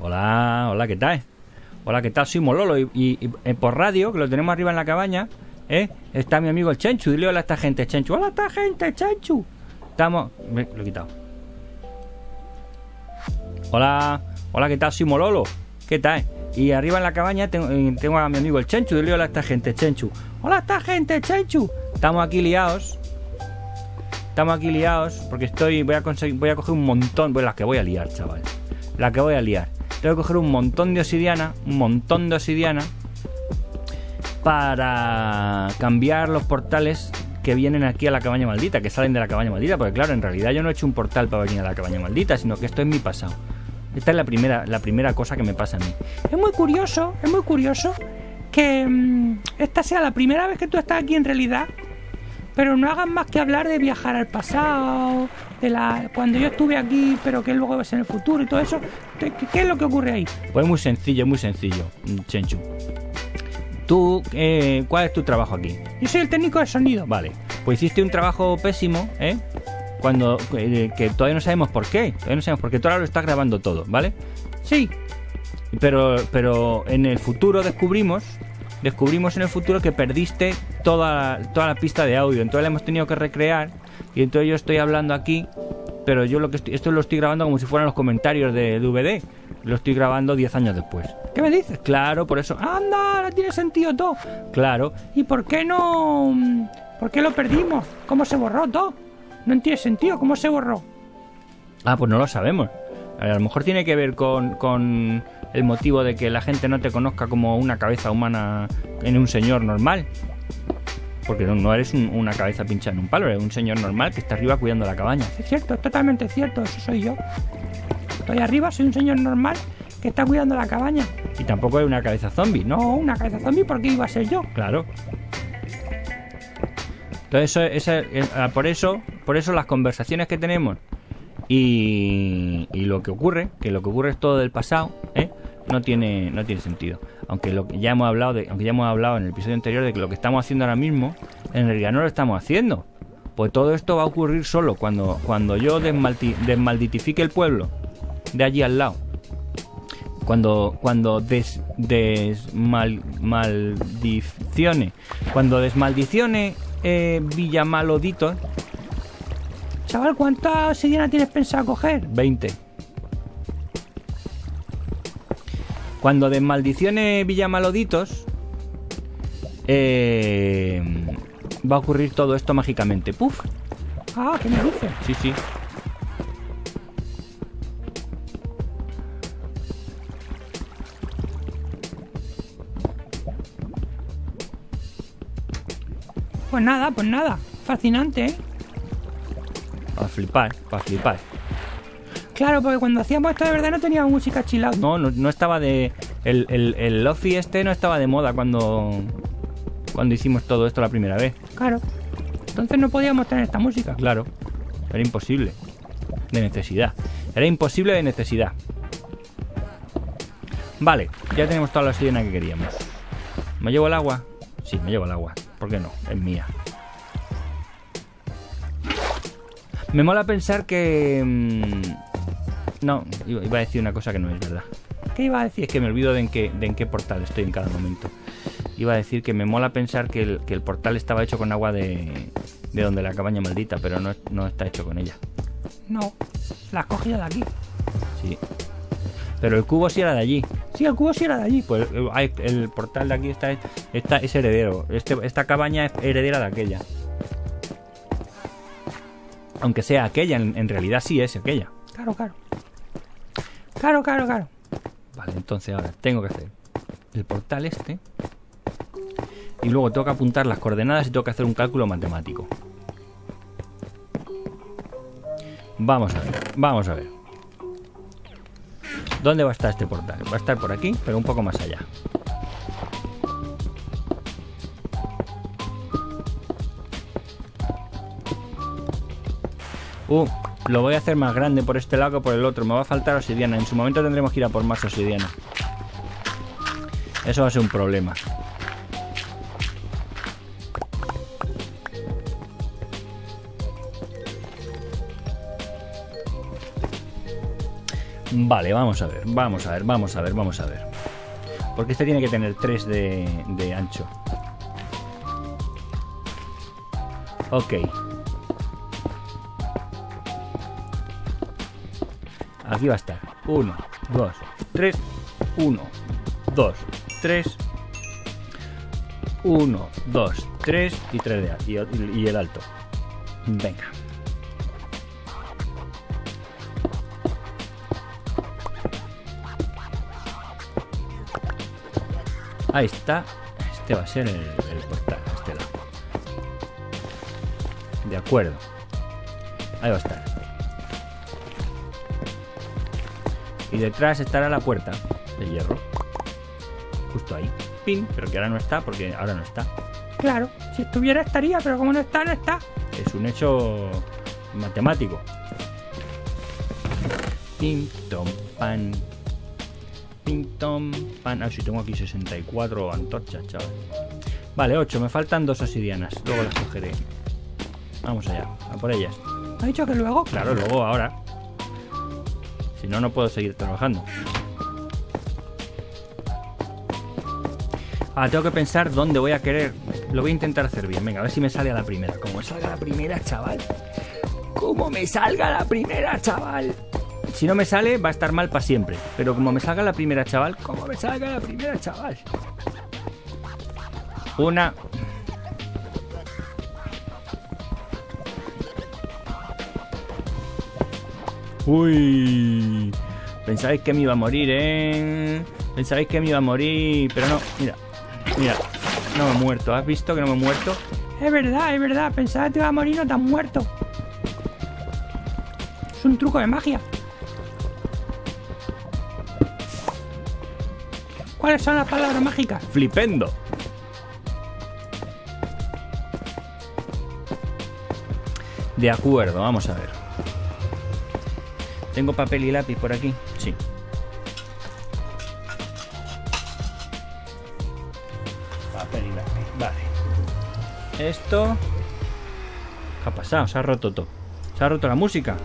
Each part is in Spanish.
Hola, hola, ¿qué tal? Hola, ¿qué tal? Soy Mololo y por radio, que lo tenemos arriba en la cabaña, está mi amigo el Chenchu. Dile hola a esta gente, Chenchu. Hola a esta gente, Chenchu. Estamos... Lo he quitado. Hola, hola, ¿qué tal? Soy Mololo. ¿Qué tal? Y arriba en la cabaña tengo a mi amigo el Chenchu. Dile hola a esta gente, Chenchu. Hola a esta gente, Chenchu. Estamos aquí liados. Estamos aquí liados porque voy a coger un montón. Pues las que voy a liar, chaval. Las que voy a liar. Tengo que coger un montón de obsidiana. Un montón de obsidiana. Para cambiar los portales que vienen aquí a la cabaña maldita. Que salen de la cabaña maldita. Porque claro, en realidad yo no he hecho un portal para venir a la cabaña maldita. Sino que esto es mi pasado. Esta es la primera cosa que me pasa a mí. Es muy curioso que esta sea la primera vez que tú estás aquí en realidad, pero no hagas más que hablar de viajar al pasado, de cuando yo estuve aquí, pero que luego va a ser el futuro y todo eso. ¿Qué es lo que ocurre ahí? Pues muy sencillo, Chenchu. Tú, ¿cuál es tu trabajo aquí? Yo soy el técnico de sonido. Vale, pues hiciste un trabajo pésimo, cuando que todavía no sabemos por qué, tú ahora lo estás grabando todo, ¿vale? Sí, pero en el futuro descubrimos en el futuro que perdiste toda la pista de audio, entonces la hemos tenido que recrear y entonces yo estoy hablando aquí, pero yo esto lo estoy grabando como si fueran los comentarios de DVD, lo estoy grabando 10 años después. ¿Qué me dices? Claro, por eso, anda, no tiene sentido todo. Claro, ¿y por qué no? ¿Por qué lo perdimos? ¿Cómo se borró todo? No tiene sentido, ¿cómo se borró? Ah, pues no lo sabemos. A lo mejor tiene que ver con el motivo de que la gente no te conozca como una cabeza humana en un señor normal. Porque no eres una cabeza pinchada en un palo, eres un señor normal que está arriba cuidando la cabaña. Es cierto, es totalmente cierto, eso soy yo. Estoy arriba, soy un señor normal que está cuidando la cabaña. Y tampoco es una cabeza zombie. No, una cabeza zombie, ¿por qué iba a ser yo? Claro. Entonces, por eso las conversaciones que tenemos y lo que ocurre es todo del pasado, no tiene sentido. Aunque ya hemos hablado en el episodio anterior de que lo que estamos haciendo ahora mismo en realidad no lo estamos haciendo. Pues todo esto va a ocurrir solo cuando yo desmalditifique el pueblo de allí al lado. Cuando desmaldicione Villa Maldito. Chaval, ¿cuánta obsidiana tienes pensado coger? 20. Cuando desmaldicione Villamanolitos, va a ocurrir todo esto mágicamente. ¡Puf! ¡Ah, qué me dices! Sí, sí. Pues nada, fascinante, ¿eh? Para flipar. Claro, porque cuando hacíamos esto de verdad no teníamos música chill out. No estaba de... El lofi no estaba de moda cuando hicimos todo esto la primera vez. Claro. Entonces no podíamos tener esta música. Claro. Era imposible. De necesidad. Vale, ya tenemos toda la sirena que queríamos. ¿Me llevo el agua? Sí, me llevo el agua. ¿Por qué no? Es mía. Me mola pensar que... No, iba a decir una cosa que no es verdad. ¿Qué iba a decir? Es que me olvido de en qué portal estoy en cada momento. Iba a decir que me mola pensar que el portal estaba hecho con agua de donde la cabaña maldita, pero no está hecho con ella. No, la has cogido de aquí. Sí. Pero el cubo sí era de allí. Sí, el cubo sí era de allí. Pues el portal de aquí es heredero. Esta cabaña es heredera de aquella. Aunque sea aquella, en realidad sí es aquella. Claro. Vale, entonces ahora tengo que hacer el portal y luego tengo que apuntar las coordenadas y tengo que hacer un cálculo matemático. Vamos a ver. ¿Dónde va a estar este portal? Va a estar por aquí, pero un poco más allá. Lo voy a hacer más grande por este lado que por el otro. Me va a faltar obsidiana. En su momento tendremos que ir a por más obsidiana. Eso va a ser un problema. Vale, vamos a ver. Porque este tiene que tener 3 de ancho. Ok. Aquí va a estar. 1, 2, 3. 1, 2, 3. 1, 2, 3 y 3 de alto. Y el alto. Venga. Ahí está. Este va a ser el portal, este lado. De acuerdo. Ahí va a estar. Y detrás estará la puerta de hierro. Justo ahí. Pin, pero que ahora no está, porque ahora no está. Claro, si estuviera estaría, pero como no está, no está. Es un hecho matemático. Pin, tom, pan. Ping-tom, pan. Ah, sí, tengo aquí 64 antorchas, chaval. Vale, 8. Me faltan 2 obsidianas. Luego las cogeré. Vamos allá, a por ellas. ¿Ha dicho que luego? Claro, luego, ahora. Si no, no puedo seguir trabajando. Ah, tengo que pensar dónde voy a querer. Lo voy a intentar hacer bien. Venga, a ver si me sale a la primera. Como me salga la primera, chaval. Como me salga la primera, chaval. Si no me sale, va a estar mal para siempre. Pero como me salga la primera, chaval. Como me salga la primera, chaval. 1. Uy. Pensabais que me iba a morir, Pensabais que me iba a morir. Pero no, mira. Mira, no me he muerto. ¿Has visto que no me he muerto? Es verdad, es verdad. Pensaba que te iba a morir, no te has muerto. Es un truco de magia. ¿Cuáles son las palabras mágicas? Flipendo. De acuerdo, vamos a ver. ¿Tengo papel y lápiz por aquí? Sí. Papel y lápiz, vale. Esto... ¿Qué ha pasado? Se ha roto todo. Se ha roto la música.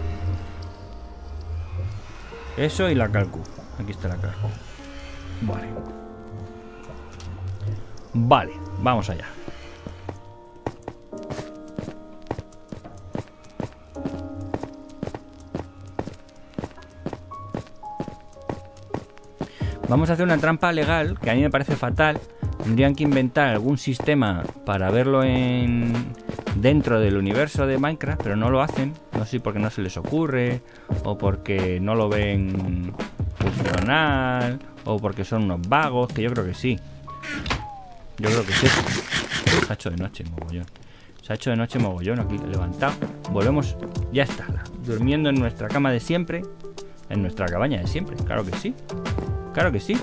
Eso y la calcu. Aquí está la calcu. Vale. Vale, vamos allá. Vamos a hacer una trampa legal que a mí me parece fatal. Tendrían que inventar algún sistema para verlo dentro del universo de Minecraft, pero no lo hacen. No sé si porque no se les ocurre o porque no lo ven funcional. O porque son unos vagos, que yo creo que sí. Yo creo que sí. Se ha hecho de noche, mogollón. Se ha hecho de noche, mogollón, aquí levantado. Volvemos, ya está. Durmiendo en nuestra cama de siempre. En nuestra cabaña de siempre, claro que sí. Claro que sí.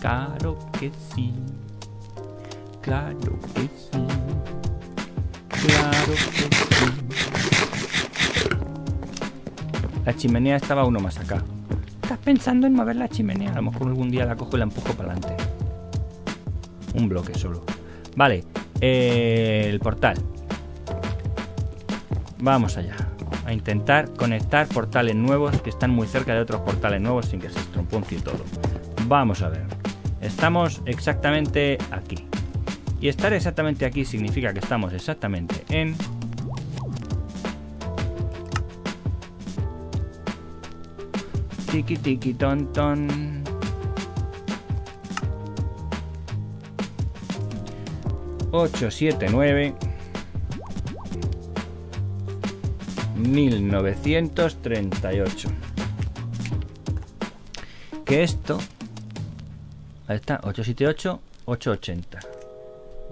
Claro que sí. Claro que sí. Claro que sí. La chimenea estaba uno más acá. Estás pensando en mover la chimenea. A lo mejor algún día la cojo y la empujo para adelante. Un bloque solo. Vale, el portal. Vamos allá. A intentar conectar portales nuevos que están muy cerca de otros portales nuevos sin que se estromponce y todo. Vamos a ver. Estamos exactamente aquí. Y estar exactamente aquí significa que estamos exactamente en... Tiki tiki ton ton. Ocho, siete, nueve. 1938. Que esto. Ahí está, 878, 880.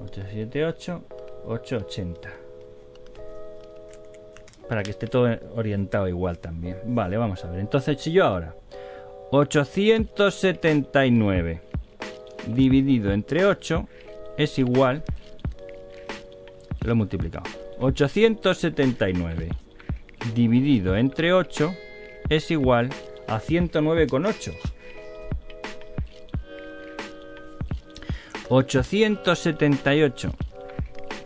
878, 880. Para que esté todo orientado igual también. Vale, vamos a ver. Entonces, si yo ahora 879 dividido entre 8 es igual, lo he multiplicado, 879 dividido entre 8 es igual a 109,8. 878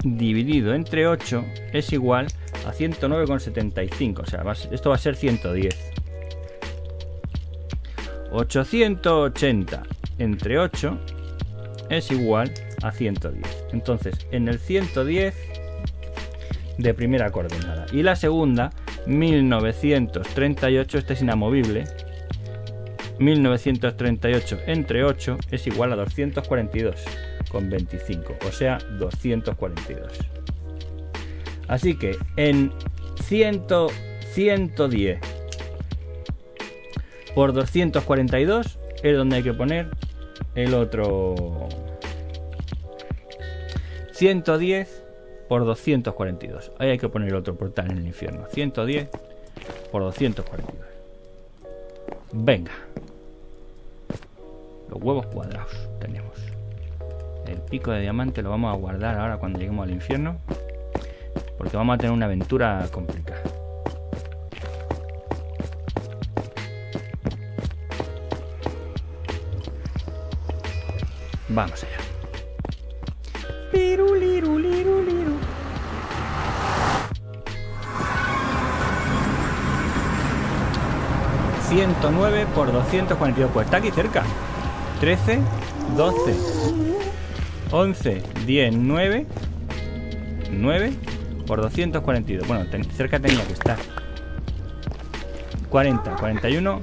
dividido entre 8 es igual a 109,75, o sea, esto va a ser 110. 880 entre 8 es igual a 110. Entonces, en el 110 de primera coordenada. Y la segunda, 1938, esta es inamovible. 1938 entre 8 es igual a 242,25, o sea, 242. Así que en 110 por 242 es donde hay que poner el otro. 110 por 242. Ahí hay que poner el otro portal en el infierno. 110 por 242. Venga. Los huevos cuadrados tenemos. El pico de diamante lo vamos a guardar ahora cuando lleguemos al infierno, porque vamos a tener una aventura complicada. Vamos allá. ...109 por 242... pues está aquí cerca... 13, 12... 11, 10, 9... 9... por 242... bueno, cerca tenía que estar... 40, 41...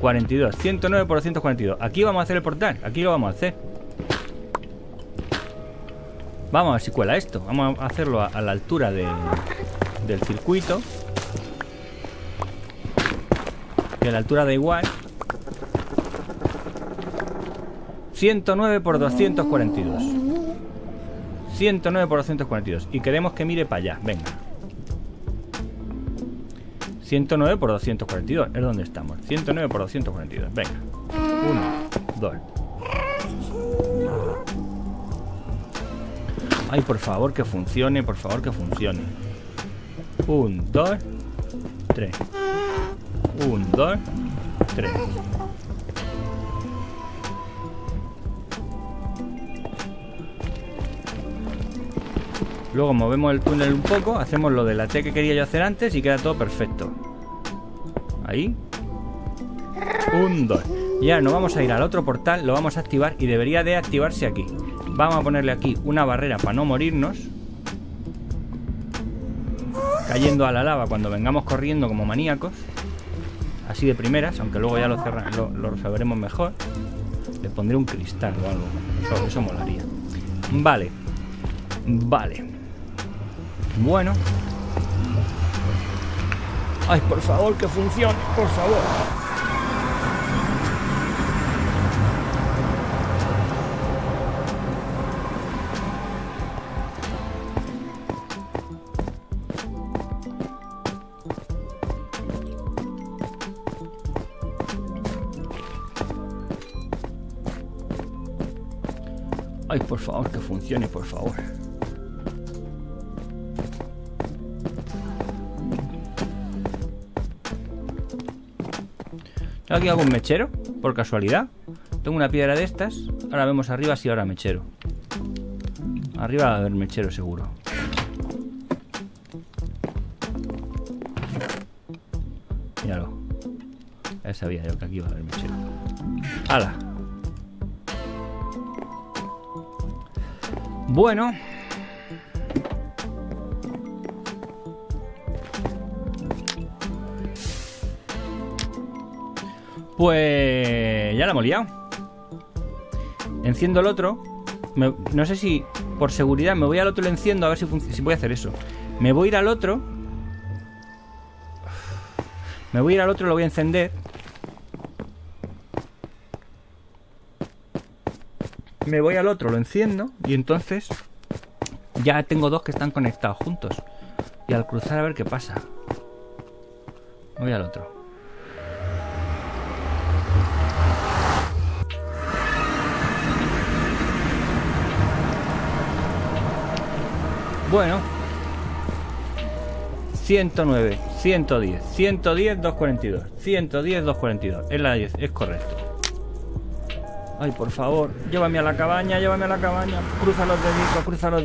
42... 109 por 242... aquí vamos a hacer el portal... aquí lo vamos a hacer... vamos a ver si cuela esto... vamos a hacerlo a la altura de, del circuito... que a la altura da igual. 109 por 242. 109 por 242. Y queremos que mire para allá. Venga. 109 por 242. Es donde estamos. 109 por 242. Venga. 1, 2. Ay, por favor que funcione. Por favor que funcione. 1, 2, 3. 1, 2, 3. Luego movemos el túnel un poco, hacemos lo de la T que quería yo hacer antes y queda todo perfecto. Ahí. 1, 2. Y ahora nos vamos a ir al otro portal, lo vamos a activar y debería de activarse aquí. Vamos a ponerle aquí una barrera para no morirnos, cayendo a la lava cuando vengamos corriendo como maníacos. Así de primeras, aunque luego ya lo sabremos mejor. Le pondré un cristal o algo. Eso molaría. Vale. Vale. Bueno. Ay, por favor, que funcione. Por favor. Ay, por favor, que funcione, por favor. ¿Tengo aquí algún mechero? Por casualidad. Tengo una piedra de estas. Ahora vemos arriba si habrá mechero. Arriba va a haber mechero seguro. Míralo. Ya sabía yo que aquí iba a haber mechero. ¡Hala! Bueno, pues ya la hemos liado. Enciendo el otro. No sé si por seguridad me voy al otro y lo enciendo a ver si voy a hacer eso. Me voy a ir al otro. Me voy a ir al otro y lo voy a encender. Me voy al otro, lo enciendo y entonces ya tengo dos que están conectados juntos. Y al cruzar a ver qué pasa. Me voy al otro. Bueno. 109, 110, 110, 242, 110, 242. Es la 10, es correcto. Ay, por favor, llévame a la cabaña, llévame a la cabaña. Cruza los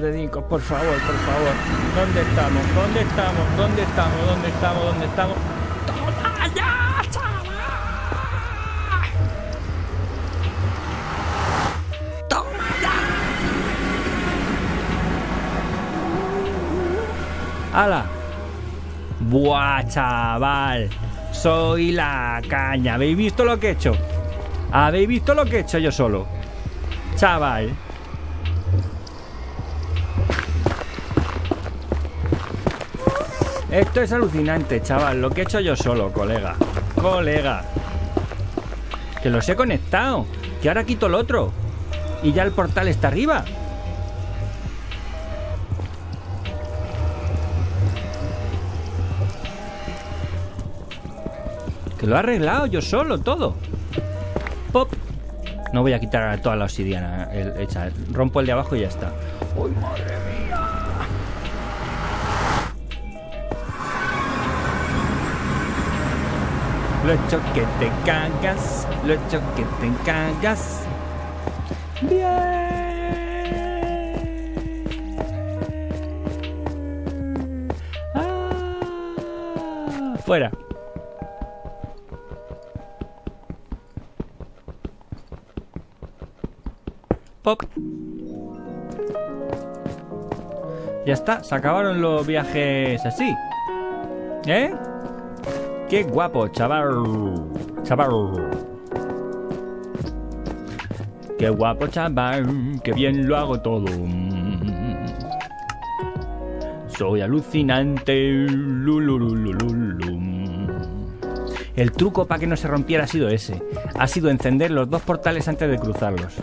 dedicos, por favor, por favor. ¿Dónde estamos? ¿Dónde estamos? ¿Dónde estamos? ¿Dónde estamos? ¿Dónde estamos? ¡Toma ya, chaval! ¡Hala! ¡Buah, chaval! Soy la caña. ¿Habéis visto lo que he hecho? ¿Habéis visto lo que he hecho yo solo? Chaval. Esto es alucinante, chaval. Lo que he hecho yo solo, colega. Colega. Que los he conectado. Que ahora quito el otro. Y ya el portal está arriba. Que lo he arreglado yo solo todo. Pop. No voy a quitar toda la obsidiana hecha. Rompo el de abajo y ya está. ¡Uy, madre mía! Lo he hecho que te cagas. Lo he hecho que te cagas. Bien. Ah, fuera. Pop. Ya está, se acabaron los viajes así. ¿Eh? Qué guapo, chaval. Chaval. Qué guapo, chaval. Qué bien lo hago todo. Soy alucinante. El truco para que no se rompiera ha sido ese. Ha sido encender los dos portales antes de cruzarlos.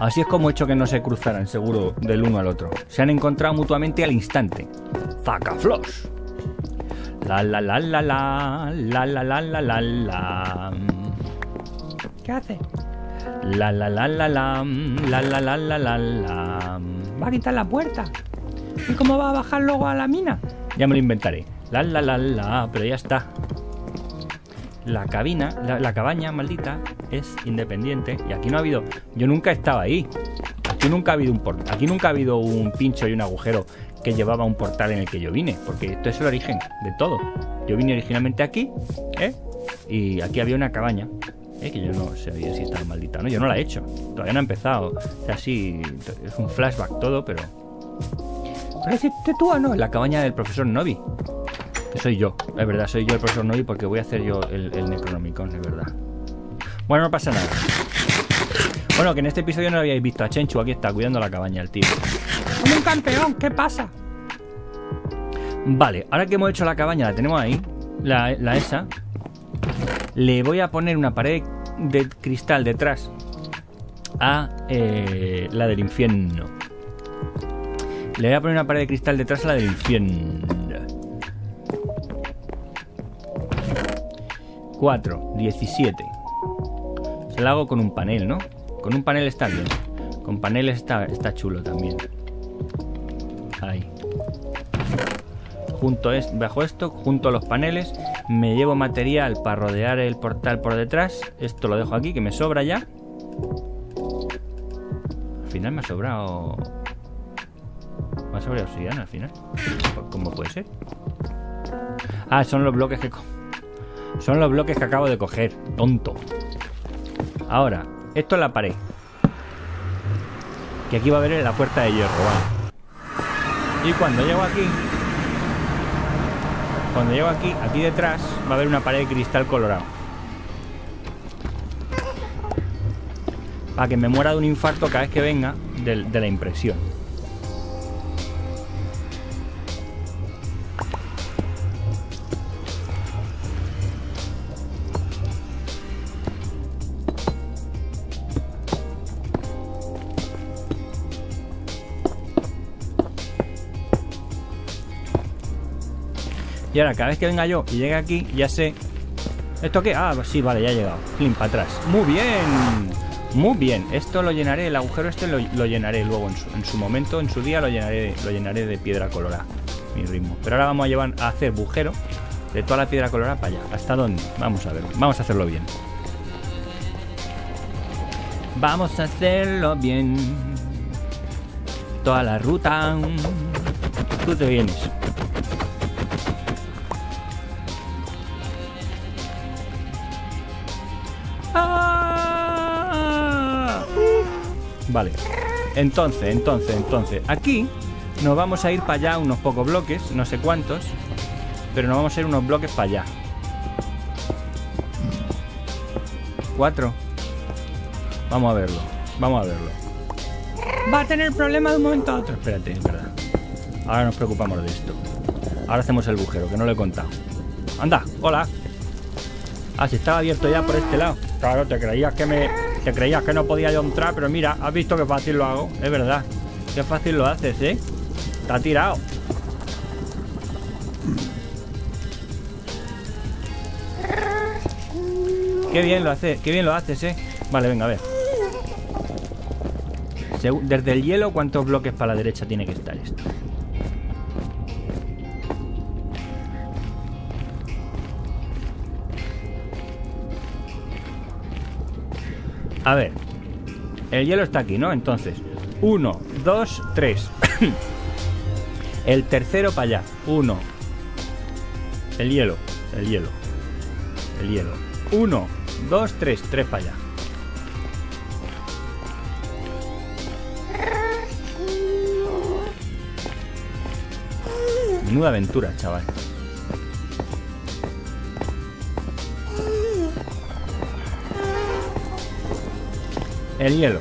Así es como he hecho que no se cruzaran, seguro, del uno al otro. Se han encontrado mutuamente al instante. ¡Zacaflos! La la la la la. La la la la la la. ¿Qué hace? La la la la la. La la la la la la. Va a quitar la puerta. ¿Y cómo va a bajar luego a la mina? Ya me lo inventaré. La la la la. Pero ya está. La cabina, la cabaña maldita es independiente. Y aquí no ha habido... Yo nunca estaba ahí. Aquí nunca ha habido un portal. Aquí nunca ha habido un pincho y un agujero que llevaba un portal en el que yo vine. Porque esto es el origen de todo. Yo vine originalmente aquí, ¿eh? Y aquí había una cabaña, ¿eh? Que yo no sabía si estaba maldita o no. Yo no la he hecho. Todavía no ha empezado. O sea, sí, es un flashback todo, pero... ¿Pareciste tú o no? En la cabaña del profesor Novi. Soy yo, es verdad, soy yo el profesor Novi porque voy a hacer yo el Necronomicon, es verdad. Bueno, no pasa nada. Bueno, que en este episodio no lo habíais visto a Chenchu, aquí está, cuidando la cabaña el tío. ¡Como un campeón! ¿Qué pasa? Vale, ahora que hemos hecho la cabaña, la tenemos ahí, la esa. Le voy a poner una pared de cristal detrás a la del infierno. Le voy a poner una pared de cristal detrás a la del infierno. 4, 17. Se la hago con un panel, ¿no? Con un panel está bien. Con panel está chulo también. Ahí. Bajo esto, junto a los paneles, me llevo material para rodear el portal por detrás. Esto lo dejo aquí, que me sobra ya. Al final me ha sobrado... Me ha sobrado obsidiana al final. ¿Cómo puede ser? Ah, son los bloques que... Son los bloques que acabo de coger, tonto. Ahora, esto es la pared. Que aquí va a haber la puerta de hierro, ¿vale? Y cuando llego aquí... Cuando llego aquí, aquí detrás, va a haber una pared de cristal colorado. Para que me muera de un infarto cada vez que venga de la impresión. Y ahora, cada vez que venga yo y llegue aquí, ya sé... ¿Esto qué? Ah, sí, vale, ya he llegado. Flim, para atrás. ¡Muy bien! Muy bien. Esto lo llenaré, el agujero este lo llenaré luego en su momento, en su día, lo llenaré de piedra colorada. Mi ritmo. Pero ahora vamos a hacer agujero de toda la piedra colorada para allá. ¿Hasta dónde? Vamos a ver. Vamos a hacerlo bien. Vamos a hacerlo bien. Toda la ruta. Tú te vienes. Vale, entonces, aquí Nos vamos a ir para allá unos pocos bloques, no sé cuántos, pero nos vamos a ir unos bloques para allá. 4. Vamos a verlo, vamos a verlo. Va a tener problemas de un momento a otro. Espérate, es verdad. Ahora nos preocupamos de esto. Ahora hacemos el agujero, que no lo he contado. Anda, hola. Ah, si estaba abierto ya por este lado. Claro, te creías que no podía yo entrar, pero mira, has visto que fácil lo hago. Es verdad. Qué fácil lo haces, ¿eh? Te ha tirado. Qué bien lo haces, ¿eh? Vale, venga, a ver. Desde el hielo, ¿cuántos bloques para la derecha tiene que estar esto? A ver. El hielo está aquí, ¿no? Entonces, 1, 2, 3. El tercero para allá. 1. El hielo. El hielo. El hielo. 1, 2, 3. 3 para allá. Menuda aventura, chaval. El hielo.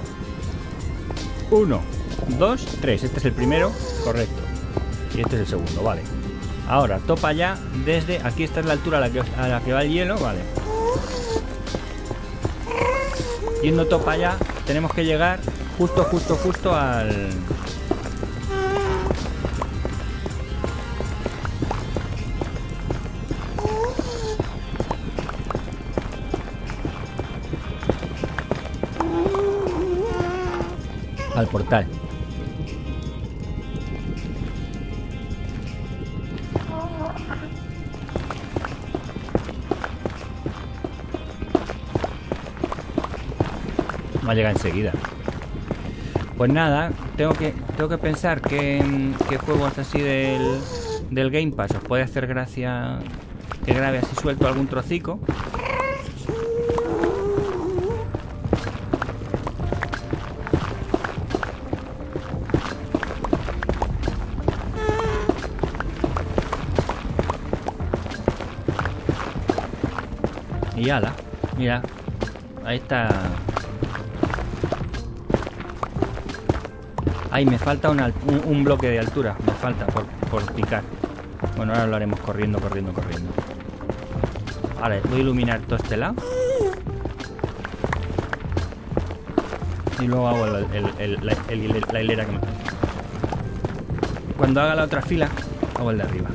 1, 2, 3. Este es el primero, correcto. Y este es el segundo, vale. Ahora, topa ya desde... Aquí esta es la altura a la que va el hielo, vale. Yendo topa ya, tenemos que llegar justo, justo, justo al... al portal. Va a llegar enseguida. Pues nada, tengo que pensar que juegos así del Game Pass os puede hacer gracia que grabe así suelto algún trocico. Y ala, mira, ahí está. Ay, me falta un bloque de altura, me falta por picar. Bueno, ahora lo haremos corriendo, corriendo, corriendo. Vale, voy a iluminar todo este lado. Y luego hago la hilera que me... Cuando haga la otra fila, hago el de arriba.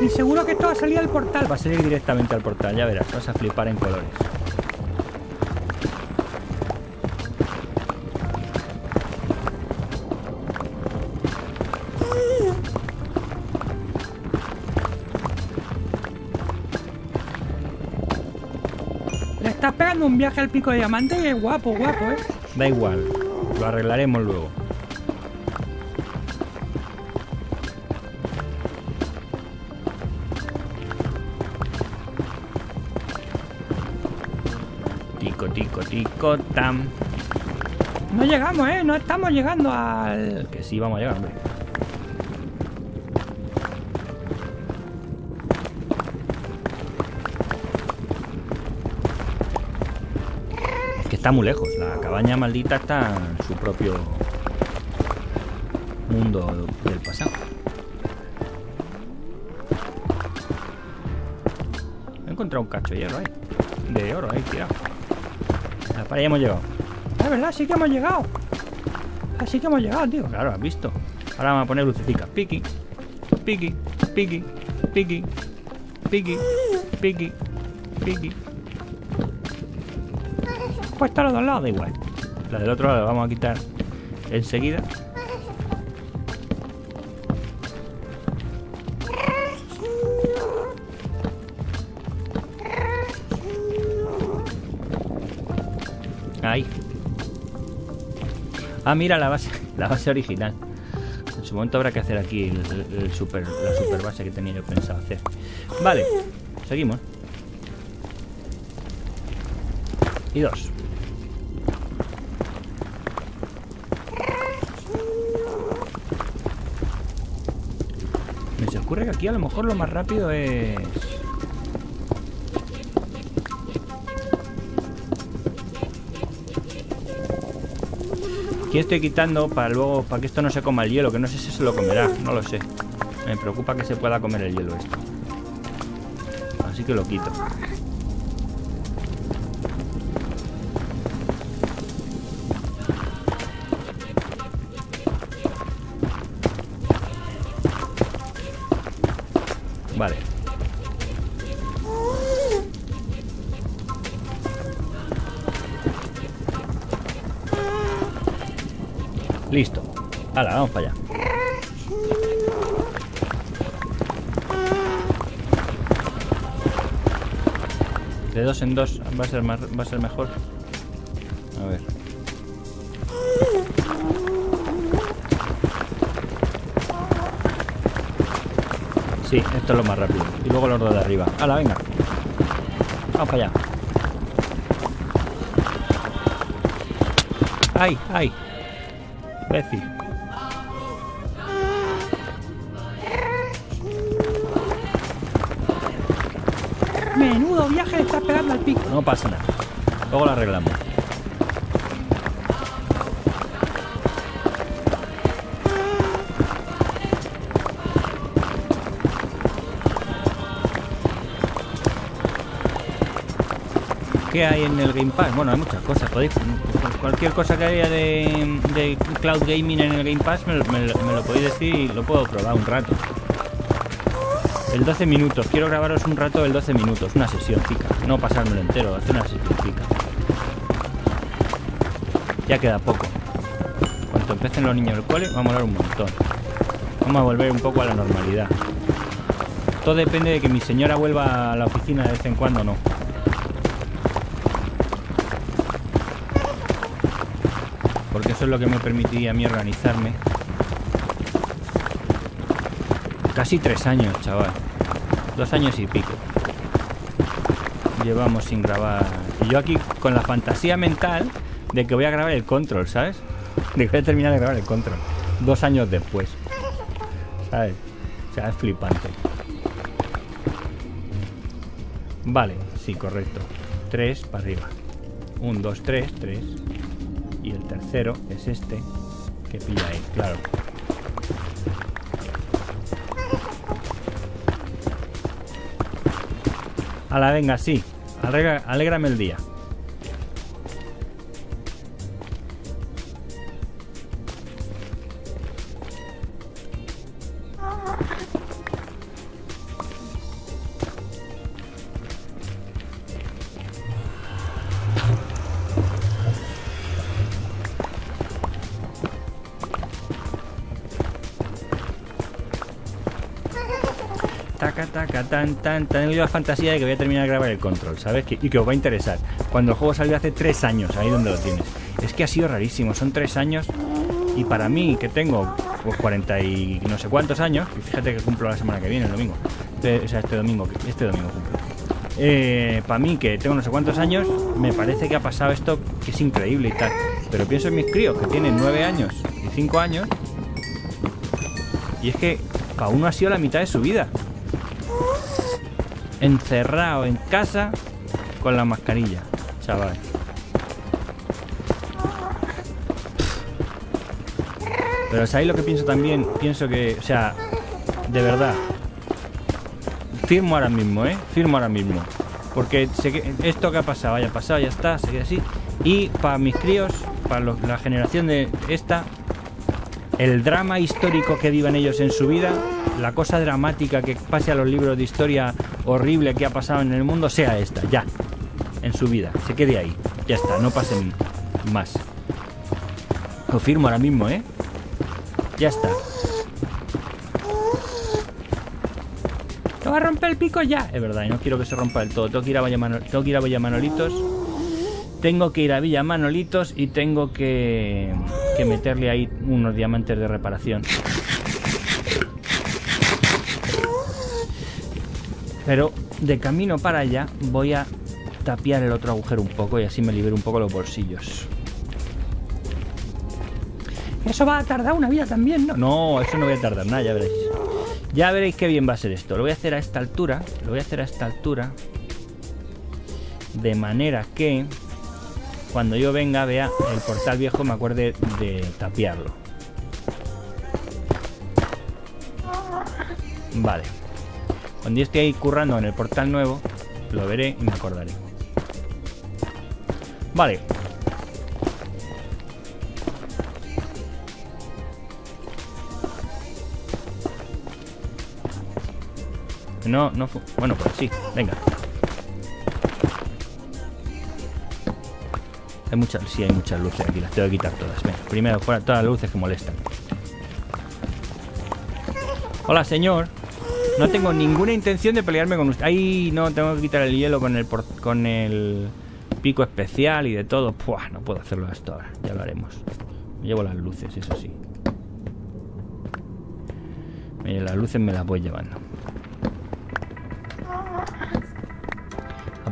Y seguro que esto va a salir al portal. Va a salir directamente al portal, ya verás. Vas a flipar en colores. Le estás pegando un viaje al pico de diamante y es guapo, guapo, ¿eh? Da igual, lo arreglaremos luego. Tico, tico, tam. No llegamos, no estamos llegando al... Que sí, vamos a llegar, hombre. Es que está muy lejos. La cabaña maldita está en su propio mundo del pasado. He encontrado un cacho de hierro ahí. De oro ahí, tirado. Para allá hemos llegado. Es verdad, sí que hemos llegado. Así que hemos llegado, tío. Claro, has visto. Ahora vamos a poner lucecitas. Piqui, piqui, piqui, piqui, piqui, piqui, piqui. Pues está a los dos lados, da igual. La del otro lado la vamos a quitar enseguida. Ahí. Ah, mira la base original. En su momento habrá que hacer aquí la super base que tenía yo pensado hacer. Vale, seguimos. 22. Me se ocurre que aquí a lo mejor lo más rápido es... Aquí estoy quitando para luego, para que esto no se coma el hielo, que no sé si se lo comerá, no lo sé. Me preocupa que se pueda comer el hielo esto. Así que lo quito. Vale. Listo. Hala, vamos para allá. De dos en dos va a ser más, va a ser mejor. A ver. Sí, esto es lo más rápido. Y luego los dos de arriba. ¡Hala, venga! Vamos para allá. ¡Ay, ay! Imbécil. Menudo viaje, está pegando al pico. No pasa nada. Luego lo arreglamos. ¿Qué hay en el Game Pass? Bueno, hay muchas cosas. Podéis, cualquier cosa que haya de cloud gaming en el Game Pass me lo podéis decir y lo puedo probar un rato. El 12 minutos. Quiero grabaros un rato del 12 minutos. Una sesión, chica. No pasármelo entero. Hacer una sesión, chica. Ya queda poco. Cuando empiecen los niños del cole, va a molar un montón. Vamos a volver un poco a la normalidad. Todo depende de que mi señora vuelva a la oficina de vez en cuando o no. Porque eso es lo que me permitiría a mí organizarme. Casi 3 años, chaval. 2 años y pico. Llevamos sin grabar. Y yo aquí con la fantasía mental de que voy a grabar el control, ¿sabes? De que voy a terminar de grabar el control. 2 años después. ¿Sabes? O sea, es flipante. Vale, sí, correcto. 3 para arriba. 1, 2, 3, 3. Y el tercero es este que pilla ahí, claro. Hala, venga, sí. Alégrame el día. Tan la fantasía de que voy a terminar de grabar el control, ¿sabes? Y que os va a interesar. Cuando el juego salió hace 3 años, ahí donde lo tienes. Es que ha sido rarísimo, son 3 años y para mí, que tengo pues 40 y no sé cuántos años, y fíjate que cumplo la semana que viene, el domingo. O sea, este domingo cumplo. Para mí, que tengo no sé cuántos años, me parece que ha pasado esto, que es increíble y tal. Pero pienso en mis críos, que tienen 9 años y 5 años, y es que cada uno ha sido la mitad de su vida. Encerrado en casa con la mascarilla, chaval. Pero ¿sabéis lo que pienso también? Pienso que, o sea, de verdad, firmo ahora mismo, ¿eh? Firmo ahora mismo. Porque sé que esto que ha pasado, ya está, seguir así. Y para mis críos, para la generación de esta, el drama histórico que vivan ellos en su vida, la cosa dramática que pase a los libros de historia horrible que ha pasado en el mundo, sea esta, ya, en su vida, se quede ahí, ya está, no pasen más. Lo firmo ahora mismo, ¿eh? Ya está. Te va a romper el pico ya. Es verdad, y no quiero que se rompa del todo. Tengo que ir a Villamanolitos. Tengo que ir a Villamanolitos y tengo que meterle ahí unos diamantes de reparación. Pero de camino para allá voy a tapiar el otro agujero un poco y así me libero un poco los bolsillos. Eso va a tardar una vida también, ¿no? No, eso no voy a tardar nada, ya veréis. Ya veréis qué bien va a ser esto. Lo voy a hacer a esta altura. Lo voy a hacer a esta altura. De manera que cuando yo venga, vea el portal viejo, me acuerde de tapiarlo. Vale. Cuando yo esté ahí currando en el portal nuevo, lo veré y me acordaré. Vale. No, no... Bueno, pues sí, venga. Hay muchas... Sí, hay muchas luces aquí, las tengo que quitar todas. Venga, primero fuera todas las luces que molestan. Hola, señor. No tengo ninguna intención de pelearme con usted. Ay, no, tengo que quitar el hielo con el pico especial y de todo. Puah, no puedo hacerlo hasta ahora. Ya lo haremos. Me llevo las luces, eso sí. Mira, las luces me las voy llevando.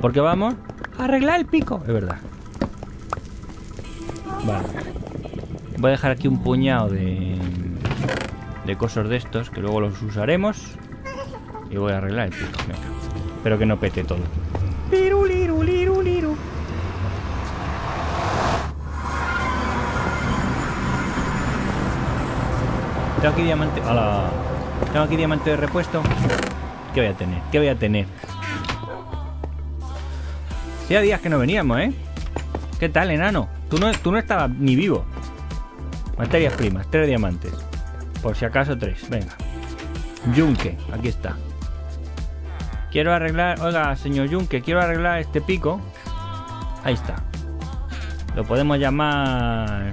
Porque vamos a arreglar el pico. Es verdad. Vale. Voy a dejar aquí un puñado de cosas de estos que luego los usaremos. Y voy a arreglar el pico. Venga. Espero que no pete todo. Tengo aquí diamante. ¡Hala! Tengo aquí diamante de repuesto. ¿Qué voy a tener? ¿Qué voy a tener? Hacía días que no veníamos, ¿eh? ¿Qué tal, enano? Tú no estabas ni vivo. Materias primas, 3 diamantes. Por si acaso 3, venga. Yunque, aquí está. Quiero arreglar... Oiga, señor Yunque, quiero arreglar este pico. Ahí está. Lo podemos llamar...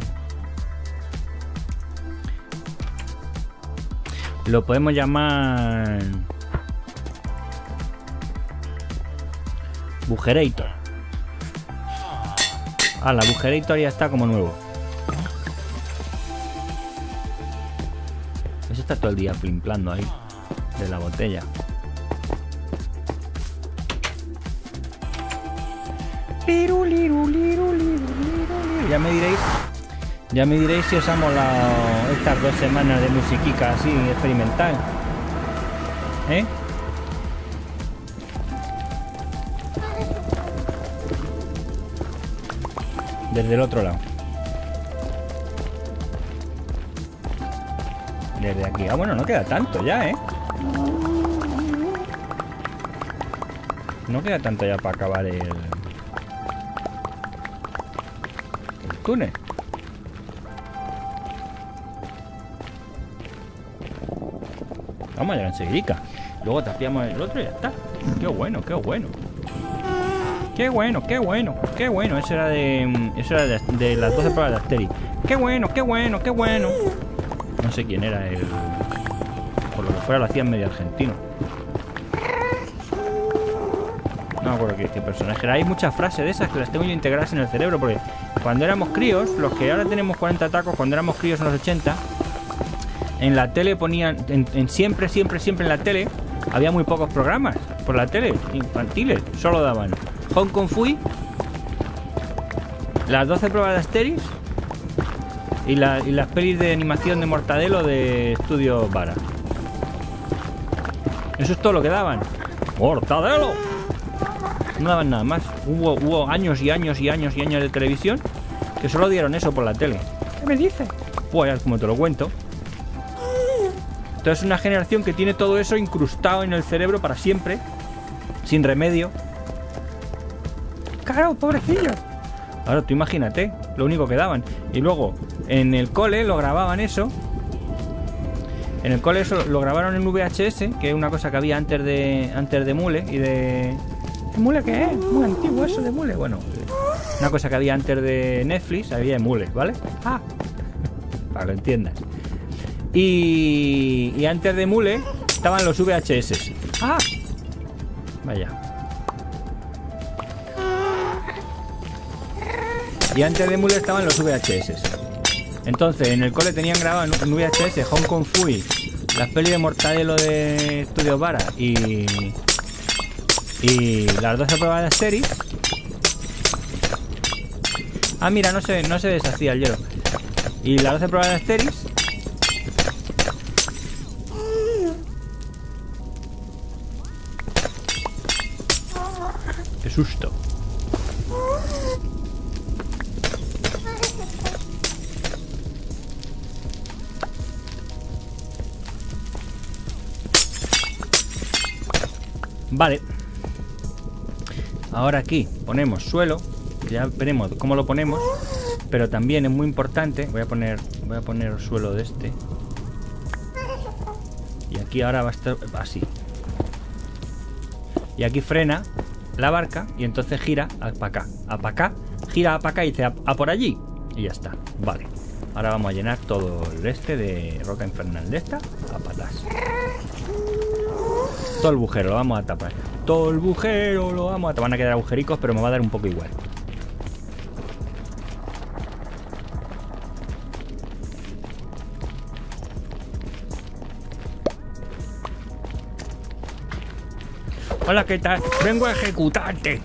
Lo podemos llamar... Bujerator. Ah, la Bujerator ya está como nuevo. Eso está todo el día plimplando ahí. De la botella. Ya me diréis si os ha molado estas 2 semanas de musiquica así experimental. ¿Eh? Desde el otro lado. Desde aquí. Ah, bueno, no queda tanto ya, ¿eh? No queda tanto ya para acabar el túnel. Vamos a llegar enseguida. Luego tapiamos el otro y ya está. Qué bueno, qué bueno. ¡Qué bueno, qué bueno, qué bueno! Eso era de las 12 pruebas de Astérix. ¡Qué bueno, qué bueno, qué bueno! No sé quién era el... Por lo que fuera lo hacían medio argentino. No me acuerdo qué personaje era. Hay muchas frases de esas que las tengo yo integradas en el cerebro. Porque cuando éramos críos, los que ahora tenemos 40 tacos, cuando éramos críos en los 80, en la tele ponían... siempre en la tele había muy pocos programas por la tele, infantiles. Solo daban... Hong Kong Fui, las 12 pruebas de Astérix y las pelis de animación de Mortadelo de Estudios Vara. Eso es todo lo que daban. ¡Mortadelo! No daban nada más. Hubo años y años y años y años de televisión que solo dieron eso por la tele. ¿Qué me dices? Pues como te lo cuento. Entonces es una generación que tiene todo eso incrustado en el cerebro para siempre, sin remedio. Claro, pobrecillos. Ahora tú imagínate, lo único que daban. Y luego, en el cole lo grababan eso. En el cole eso lo grabaron en VHS, que es una cosa que había antes de Mule y de... ¿De Mule qué es? Muy antiguo eso de Mule. Bueno, una cosa que había antes de Netflix, había en Mule, ¿vale? Ah, para que lo entiendas. Y antes de Mule estaban los VHS. Ah, vaya. Y antes de Mule estaban los VHS. Entonces, en el cole tenían grabado en VHS Hong Kong Fui, las pelis de Mortadelo de Estudios Vara y las 12 pruebas de Astérix. Ah, mira, no se deshacía el hielo. Y la hace probar en Astérix. Qué susto. Vale. Ahora aquí ponemos suelo. Ya veremos cómo lo ponemos. Pero también es muy importante. Voy a poner suelo de este. Y aquí ahora va a estar así. Y aquí frena la barca. Y entonces gira para acá. Para acá. Gira para acá y dice a por allí. Y ya está. Vale. Ahora vamos a llenar todo el este de roca infernal de esta. A patas. Todo el agujero lo vamos a tapar. Todo el agujero lo vamos a tapar. Van a quedar agujericos, pero me va a dar un poco igual. Hola, ¿qué tal? Vengo a ejecutarte.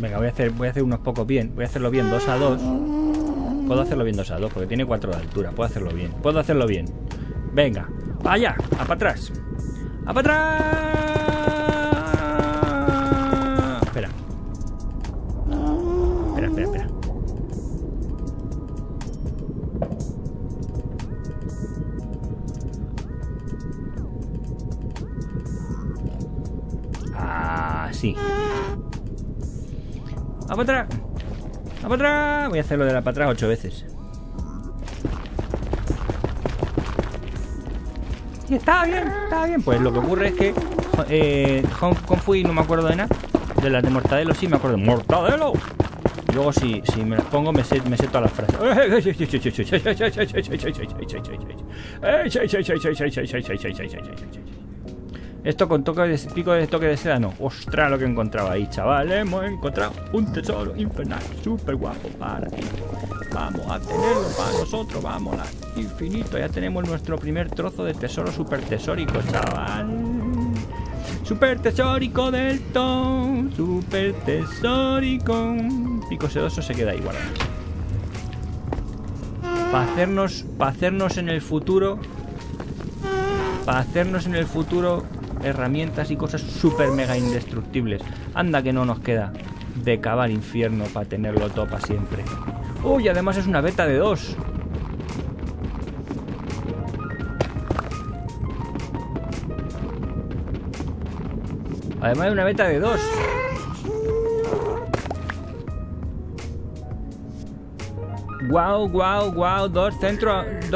Venga, voy a hacer unos pocos bien. Voy a hacerlo bien 2 a 2. Puedo hacerlo bien 2 a 2 porque tiene 4 de altura. Puedo hacerlo bien. Venga, allá, a para atrás. ¡A para atrás! Espera. Espera. Ah, sí. ¡A para atrás! ¡A para atrás! Voy a hacerlo de la para atrás 8 veces. Y está bien, está bien. Pues lo que ocurre es que Hong Kong Fui no me acuerdo de nada. De las de Mortadelo sí me acuerdo. ¡Mortadelo! Luego si me las pongo me sé todas las frases. Esto con pico de toque de seda no. Ostras, lo que encontraba ahí, chaval. Hemos encontrado un tesoro infernal súper guapo para ti. Vamos a tenerlo para nosotros. Vamos al infinito. Ya tenemos nuestro primer trozo de tesoro súper tesórico, chaval. Súper tesórico del ton. Súper tesórico. Pico sedoso se queda igual. Para hacernos en el futuro. Herramientas y cosas super mega indestructibles. Anda que no nos queda de cavar infierno para tenerlo todo para siempre. Uy, además es una beta de 2. Además es una beta de 2. Guau, guau, guau. 2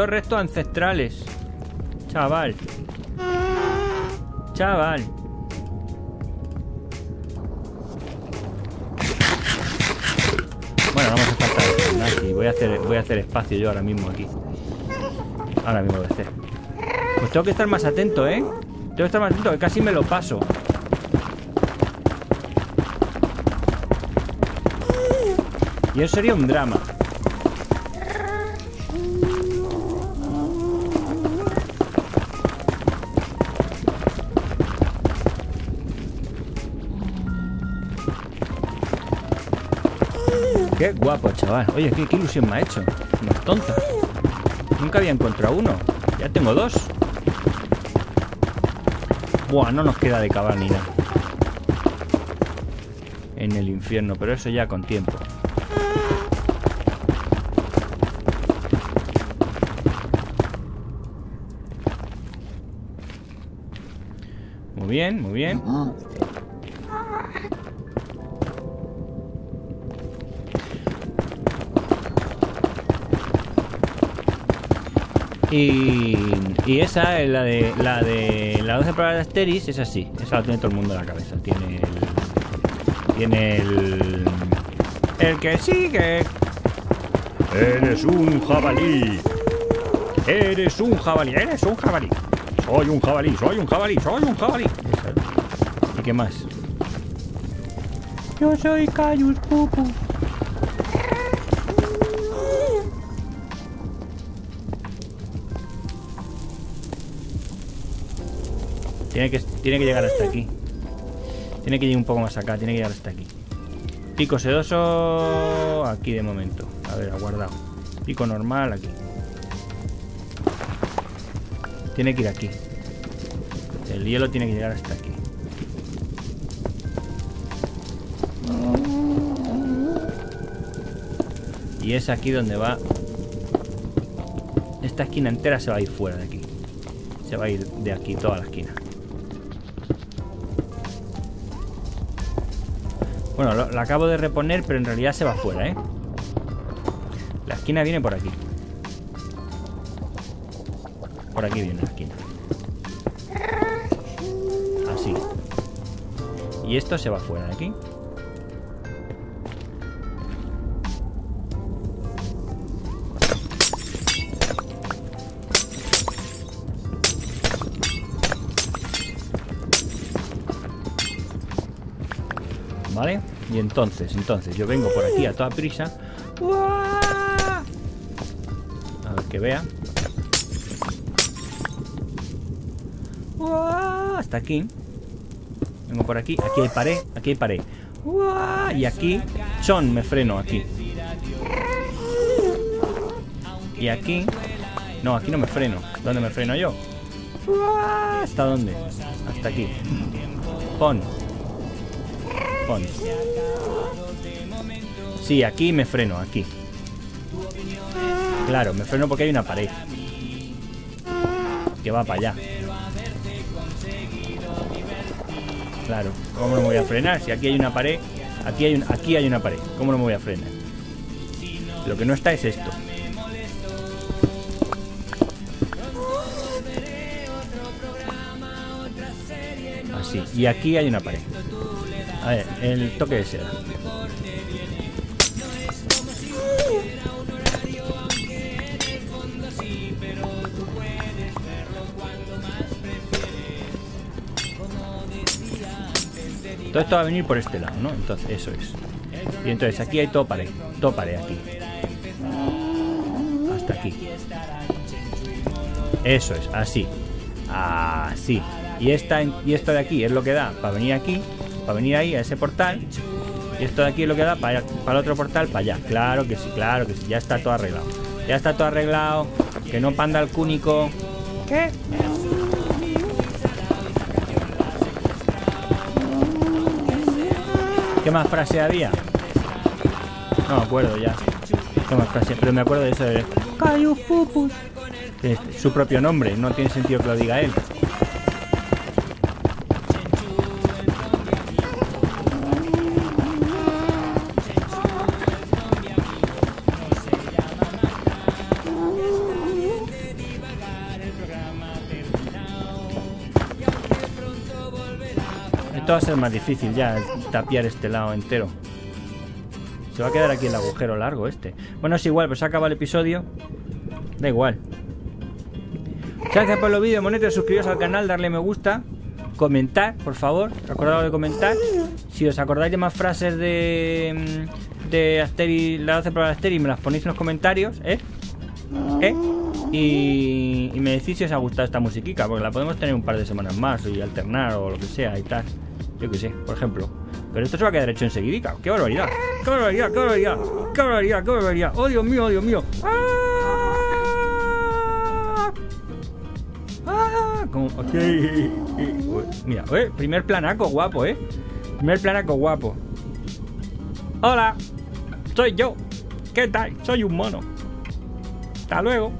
restos ancestrales. Chaval. Bueno, no me hace falta nada, sí. Voy a hacer espacio yo ahora mismo aquí. Ahora mismo voy a hacer. Pues tengo que estar más atento, ¿eh? Tengo que estar más atento, que casi me lo paso. Y eso sería un drama. Qué guapo, chaval. Oye, qué ilusión me ha hecho. No es tonta. Nunca había encontrado uno. Ya tengo 2. Buah, no nos queda de cavar ni nada. En el infierno, pero eso ya con tiempo. Muy bien, muy bien. Y esa es la de las 12 pruebas de Astérix, es así, esa la tiene todo el mundo en la cabeza. Tiene el que sigue. Eres un jabalí. Soy un jabalí. Y ¿qué más? Yo soy Cayus Pupu. Tiene que llegar hasta aquí. Tiene que ir un poco más acá, tiene que llegar hasta aquí. Pico sedoso... aquí de momento. A ver, aguardado. Pico normal aquí. Tiene que ir aquí. El hielo tiene que llegar hasta aquí. Y es aquí donde va... esta esquina entera se va a ir fuera de aquí. Se va a ir de aquí toda la esquina. Bueno, la acabo de reponer, pero en realidad se va fuera, ¿eh? La esquina viene por aquí. Por aquí viene la esquina. Así. Y esto se va fuera de aquí. ¿Vale? Y entonces yo vengo por aquí a toda prisa. A ver que vea. Hasta aquí. Vengo por aquí. Aquí hay pared. Aquí hay pared. Y aquí. Chon, me freno aquí. Y aquí. No, aquí no me freno. ¿Dónde me freno yo? ¿Hasta dónde? Hasta aquí. Pon. Sí, aquí me freno, aquí. Claro, me freno porque hay una pared que va para allá. Claro, ¿cómo no me voy a frenar? Si aquí hay una pared, aquí hay una pared. ¿Cómo no me voy a frenar? Lo que no está es esto. Así, y aquí hay una pared. A ver, el toque de seda. Todo esto va a venir por este lado, ¿no? Entonces, eso es. Y entonces aquí hay todo pared aquí. Hasta aquí. Eso es, así. Así. Y esto de aquí es lo que da para venir aquí. Para venir ahí, a ese portal. Y esto de aquí es lo que da para el otro portal, para allá. Claro que sí, ya está todo arreglado. Ya está todo arreglado. Que no panda el cúnico. ¿Qué? ¿Qué más frase había? No me acuerdo ya. ¿Qué más frase? Pero me acuerdo de eso de... Cayus Pupus. Este, su propio nombre, no tiene sentido que lo diga él. Va a ser más difícil ya tapiar este lado entero. Se va a quedar aquí el agujero largo este. Bueno, es igual, pues se acaba el episodio. Da igual. Gracias por los vídeos, monetos. Suscribiros al canal, darle me gusta, comentar, por favor. Recordaros de comentar. Si os acordáis de más frases de Astérix, la hace probar Astérix, me las ponéis en los comentarios, Y me decís si os ha gustado esta musiquita, porque la podemos tener un par de semanas más y alternar o lo que sea y tal. Yo que sé, por ejemplo. Pero esto se va a quedar hecho enseguida. ¡Qué barbaridad! ¡Qué barbaridad! ¡Qué barbaridad! ¡Qué barbaridad! ¡Qué barbaridad! ¡Oh, Dios mío! ¡Oh, Dios mío! ¡Ah! ¡Ah! Como... okay. Mira, primer planaco guapo, Primer planaco guapo. ¡Hola! ¡Soy yo! ¿Qué tal? Soy un mono. ¡Hasta luego!